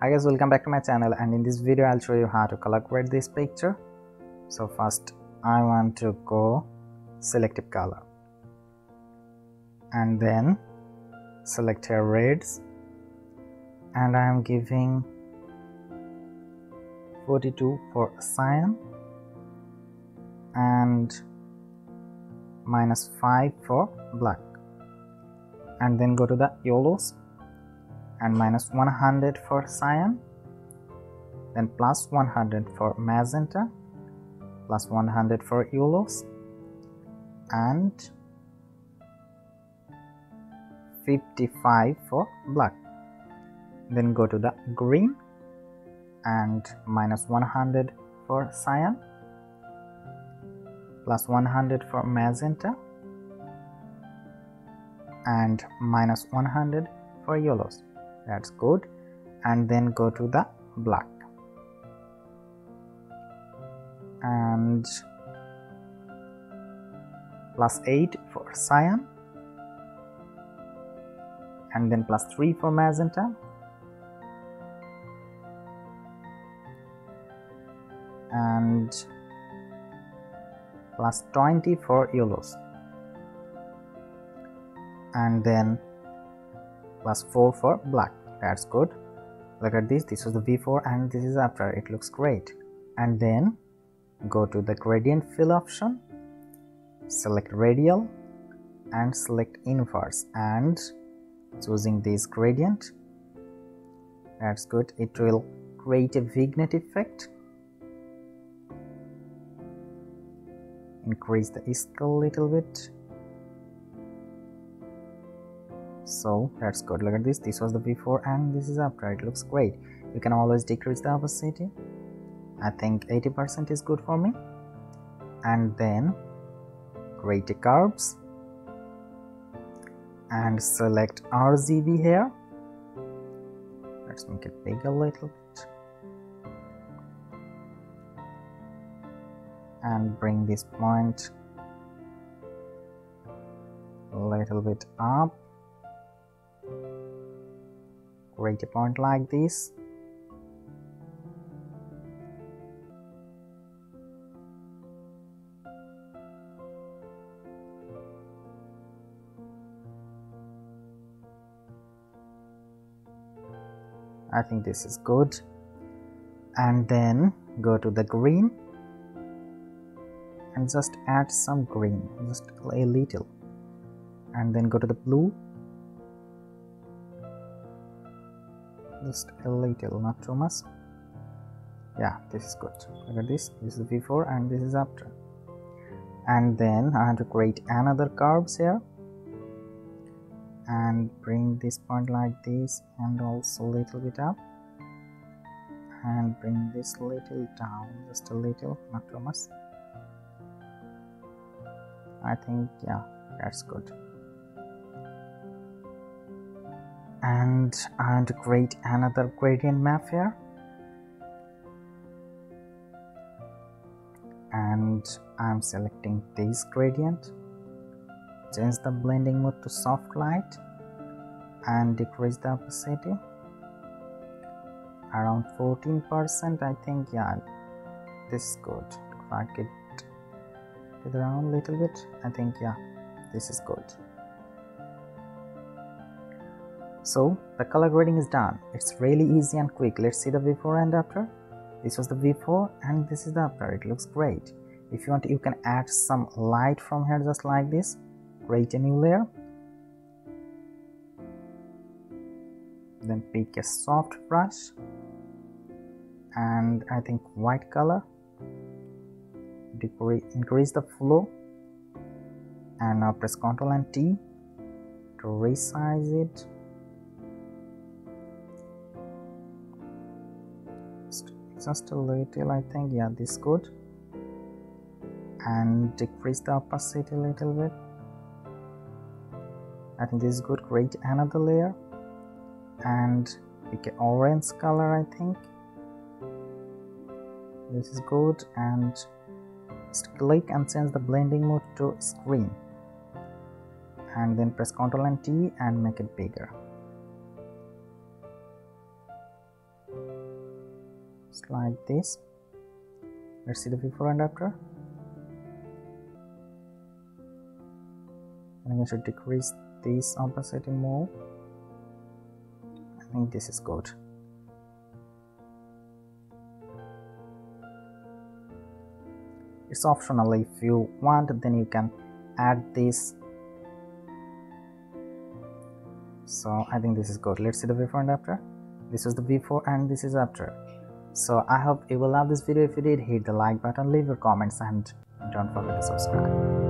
Hi guys, welcome back to my channel, and in this video I'll show you how to color grade this picture. So first I want to go selective color and then select here reds, and I am giving 42 for cyan and -5 for black, and then go to the yellows and -100 for cyan, then +100 for magenta, +100 for yellows, and 55 for black. Then go to the green and -100 for cyan, +100 for magenta, and -100 for yellows. That's good. And then go to the black and +8 for cyan, and then +3 for magenta, and +20 for yellows, and then +4 for black. That's good. Look at this. This was the before and this is after. It looks great. And then go to the gradient fill option, select radial and select inverse, and choosing this gradient. That's good. It will create a vignette effect. Increase the scale a little bit. So that's good. Look at this. This was the before and this is after. It looks great. You can always decrease the opacity. I think 80% is good for me. And then create the curves and select RGB here. Let's make it bigger a little bit and bring this point a little bit up. Create a point like this . I think this is good. And then go to the green and just add some green, just a little, and then go to the blue, just a little, not too much. Yeah, this is good. Look at this. This is before and this is after. And then I have to create another curves here and bring this point like this and also a little bit up, and bring this little down, just a little, not too much. I think, yeah, that's good. And I want to create another gradient map here, and I'm selecting this gradient, change the blending mode to soft light and decrease the opacity around 14%. I think, yeah, this is good. Drag it around a little bit. I think, yeah, this is good. So the color grading is done. It's really easy and quick. Let's see the before and after. This was the before and this is the after. It looks great. If you want, you can add some light from here, just like this. Create a new layer, then pick a soft brush and I think white color, increase the flow, and now press Ctrl and T to resize it. Just a little, I think, yeah, this is good. And decrease the opacity a little bit. I think this is good. Create another layer and pick an orange color. I think this is good, and just click and change the blending mode to screen, and then press Ctrl and T and make it bigger. Just like this. Let's see the before and after. I think I should decrease this opacity more. I think this is good. It's optional. If you want, then you can add this. So I think this is good. Let's see the before and after. This is the before and this is after. So I hope you will love this video. If you did, hit the like button, leave your comments, and don't forget to subscribe.